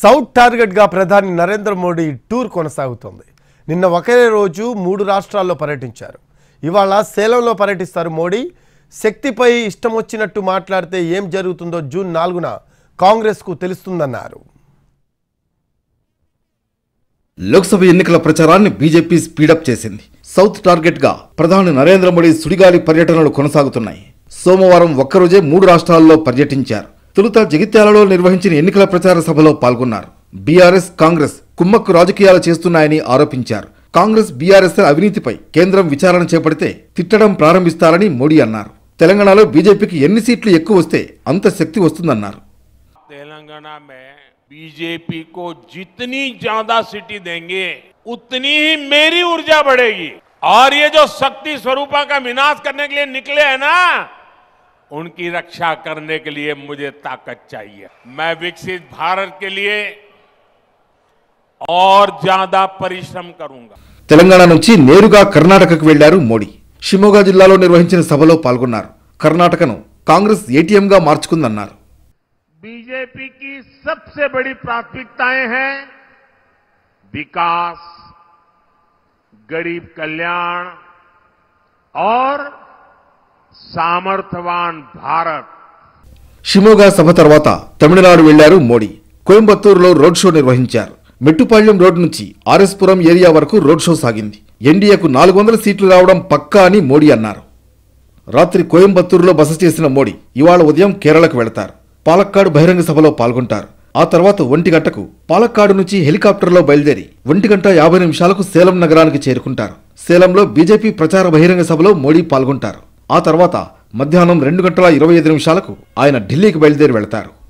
South target గా ప్రధాని Narendra Modi tour కొనసాగుతోంది. నిన్న ఒకే రోజు 3 రాష్ట్రాల్లో పర్యటించారు. ఇవాళ సేలంలో పర్యటిస్తారు మోడీ. శక్తిపై ఇష్టం వచ్చినట్టు మాట్లాడితే ఏం జరుగుతుందో జూన్ 4న కాంగ్రెస్కు తెలుస్తుందన్నారు. లోక్సభ ఎన్నికల ప్రచారాన్ని బీజేపీ స్పీడప్ చేసింది. సౌత్ టార్గెట్ గా ప్రధాని నరేంద్ర మోడీ సుడిగాలి పర్యటనలు కొనసాగుతున్నాయి. సోమవారం ఒక్కరోజే 3 రాష్ట్రాల్లో పర్యటించారు. తొలుత జగిత్యాలలో నిర్వహించిన ఎన్నికల ప్రచార సభలో పాల్గొన్నారు. బీఆర్ఎస్ కాంగ్రెస్ కుమ్మక్కు రాజకీయాలు చేస్తున్నాయని ఆరోపించారు. కాంగ్రెస్ బీఆర్ఎస్ అవినీతిపై కేంద్రం విచారణ చేపడితే తిట్టడం ప్రారంభిస్తారని మోడీ అన్నారు. తెలంగాణలో బీజేపీకి ఎన్ని సీట్లు ఎక్కువ వస్తే అంత శక్తి వస్తుందన్నారు. తెలంగాణ బీజేపీ కో జితనీ జ్యాదా సీటీ దేంగే ఉత్నీ హీ మేరీ ఊర్జా బడేగి. ఆర్ యే జో శక్తి స్వరూపా కా వినాశ కర్నే కే లియే నికలే హై నా, उनकी रक्षा करने के लिए मुझे ताकत चाहिए. मैं विकसित भारत के लिए और ज्यादा परिश्रम करूंगा. తెలంగాణ నుంచి నేరుగా కర్ణాటకకు వెళ్లారు మోడీ. శివమొగ్గా జిల్లాలో నిర్వహించిన సభలో పాల్గొన్నారు. కర్ణాటకను కాంగ్రెస్ ఏటీఎం గా మార్చుకుందన్నారు. బీజేపీకి सबसे बड़ी प्राथमिकताएं हैं विकास, गरीब कल्याण और సామర్థ్యవాన్ భారత్. శివమొగ్గా సభ తర్వాత తమిళనాడు వెళ్లారు మోడీ. కోయంబత్తూరులో రోడ్ షో నిర్వహించారు. మెట్టుపాళ్యం రోడ్ నుంచి ఆర్ఎస్పురం ఏరియా వరకు రోడ్ షో సాగింది. ఎన్డీఏకు 400 సీట్లు రావడం పక్కా అని మోడీ అన్నారు. రాత్రి కోయంబత్తూరులో బస చేసిన మోడీ ఇవాళ ఉదయం కేరళకు వెళతారు. పాలక్కాడు బహిరంగ సభలో పాల్గొంటారు. ఆ తర్వాత 1 గంటకు పాలక్కాడు నుంచి హెలికాప్టర్లో బయలుదేరి 1 గంట 50 నిమిషాలకు సేలం నగరానికి చేరుకుంటారు. సేలంలో బీజేపీ ప్రచార బహిరంగ సభలో మోడీ పాల్గొంటారు. ఆ తర్వాత మధ్యాహ్నం 2 గంటల 25 నిమిషాలకు ఆయన ఢిల్లీకి బయలుదేరి వెళ్తారు.